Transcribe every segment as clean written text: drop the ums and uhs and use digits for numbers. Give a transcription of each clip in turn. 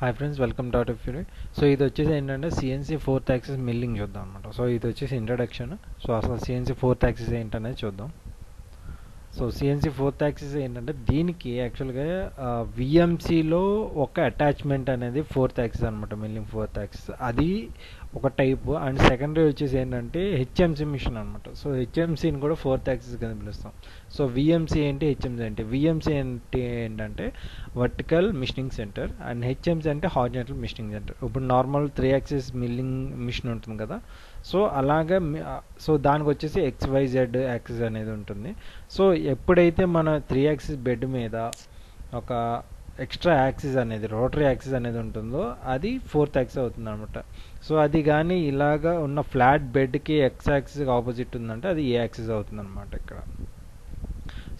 Hi friends, welcome to AutoFury. So this is CNC 4th axis milling. So this is introduction. So CNC 4th axis ఏంటనే చూద్దాం. So CNC 4th axis ఏంటంటే దీనికి actual గా VMC లో ఒక attachment అనేది 4th axis అన్నమాట, milling 4th axis. అది ఒక టైప్. అండ్ సెకండరీ వచ్చేసి ఏంటంటే HMC మిషన్ అన్నమాట. సో HMC ని కూడా 4th axis కింద పిలుస్తాం. సో VMC ఏంటి, HMC అంటే ఏంటంటే vertical machining centre, and HMC అంటే హారిజాంటల్ మిషనింగ్ సెంటర్. ఇప్పుడు నార్మల్ 3 యాక్సిస్ మిల్లింగ్ మిషన్ ఉంటుంది కదా, సో అలాగా సో దానికి వచ్చేసి XYZ యాక్సిస్ అనేది ఉంటుంది. సో ఎప్పుడైతే మన 3 యాక్సిస్ బెడ్ మీద ఒక ఎక్స్ట్రా యాక్సిస్ అనేది రోటరీ యాక్సిస్ అనేది ఉంటుందో అది 4th యాక్సిస్ అవుతుంది అనమాట. సో అది కానీ ఇలాగా ఉన్న ఫ్లాట్ బెడ్కి ఎక్స్ యాక్సిస్కి ఆపోజిట్ ఉందంటే అది ఏ యాక్సిస్ అవుతుంది అనమాట ఇక్కడ.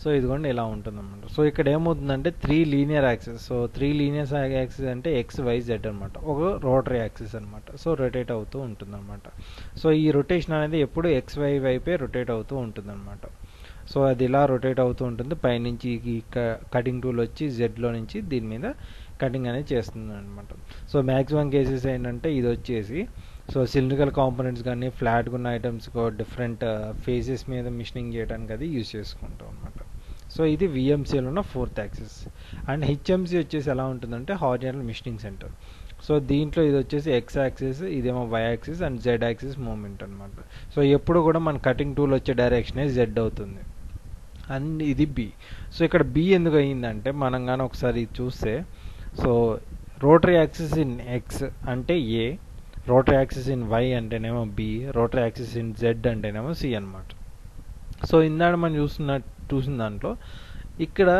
సో ఇదిగోండి ఇలా ఉంటుంది అనమాట. సో ఇక్కడ ఏమవుతుందంటే 3 linear axis. So 3 linear axis అంటే XYZ అనమాట, ఒక రోటరీ యాక్సిస్ అనమాట. సో రొటేట్ అవుతూ ఉంటుంది అనమాట. సో ఈ రొటేషన్ అనేది ఎప్పుడు XY వైపే రొటేట్ అవుతూ ఉంటుంది అనమాట. సో అది ఇలా రొటేట్ అవుతూ ఉంటుంది. పైనుంచి ఈ కటింగ్ టూల్ వచ్చి జెడ్లో నుంచి దీని మీద కటింగ్ అనేది చేస్తుంది అనమాట. సో మ్యాక్సిమం కేసెస్ ఏంటంటే ఇది వచ్చేసి సో సిలిండ్రికల్ కాంపోనెంట్స్ కానీ ఫ్లాట్గా ఉన్న ఐటమ్స్ డిఫరెంట్ ఫేజెస్ మీద మిషనింగ్ చేయడానికి అది యూజ్ చేసుకుంటాం అనమాట. సో ఇది VMCలో ఉన్న 4th యాక్సిస్. అండ్ HMC వచ్చేసి ఎలా ఉంటుందంటే హారిజాంటల్ మిషనింగ్ సెంటర్. సో దీంట్లో ఇది వచ్చేసి X యాక్సిస్, ఇదేమో Y axis, and Z axis movement అనమాట. సో ఎప్పుడు కూడా మన కటింగ్ టూల్ వచ్చే డైరెక్షనే Z అవుతుంది. అండ్ ఇది B. సో ఇక్కడ B ఎందుకు అయ్యిందంటే మనం కానీ ఒకసారి చూస్తే so rotary axis in X అంటే A, rotary axis in Y అంటేనేమో B, rotary axis in Z అంటేనేమో C అనమాట. సో ఇందాక మనం చూసిన దాంట్లో ఇక్కడ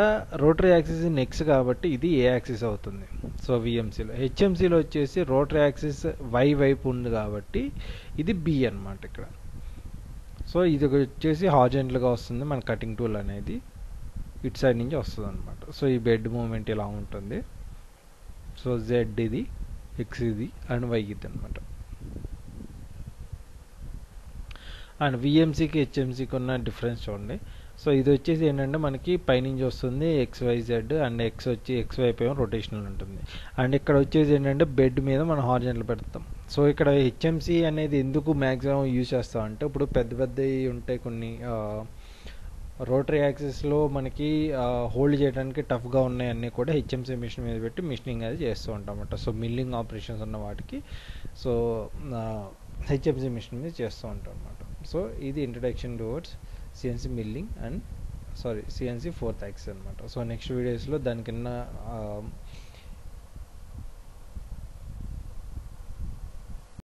రోటరీ యాక్సిస్ ఇన్ X కాబట్టి ఇది A యాక్సిస్ అవుతుంది. సో VMCలో HMCలో వచ్చేసి రోటరీ యాక్సిస్ Y వైపు ఉంది కాబట్టి ఇది B అనమాట ఇక్కడ. సో ఇది వచ్చేసి హారిజాంటల్గా వస్తుంది మన కటింగ్ టూల్ అనేది, ఇటు సైడ్ నుంచి వస్తుంది అనమాట. సో ఈ బెడ్ మూమెంట్ ఇలా ఉంటుంది. సో Z ఇది, X ఇది, అండ్ Y ఇది అనమాట. అండ్ VMCకి HMCకి ఉన్న డిఫరెన్స్ చూడండి. సో ఇది వచ్చేసి ఏంటంటే మనకి పైనుంచి వస్తుంది XYZ, అండ్ X వచ్చి X వైపు ఏమో రొటేషనల్ ఉంటుంది. అండ్ ఇక్కడ వచ్చేసి ఏంటంటే బెడ్ మీద మనం హారిజాంటల్ పెడతాం. సో ఇక్కడ HMC అనేది ఎందుకు మ్యాక్సిమం యూజ్ చేస్తాం అంటే ఇప్పుడు పెద్ద పెద్దవి ఉంటాయి కొన్ని రోటరీ యాక్సిస్లో మనకి హోల్డ్ చేయడానికి టఫ్గా ఉన్నాయన్నీ కూడా HMC మిషన్ మీద పెట్టి మిషనింగ్ అది చేస్తూ ఉంటాం అన్నమాట. సో మిల్లింగ్ ఆపరేషన్స్ ఉన్న వాటికి సో HMC మిషన్ మీద చేస్తూ ఉంటాం అన్నమాట. సో ఇది introduction towards CNC milling and CNC 4th axis అనమాట. సో నెక్స్ట్ వీడియోస్లో దానికన్నా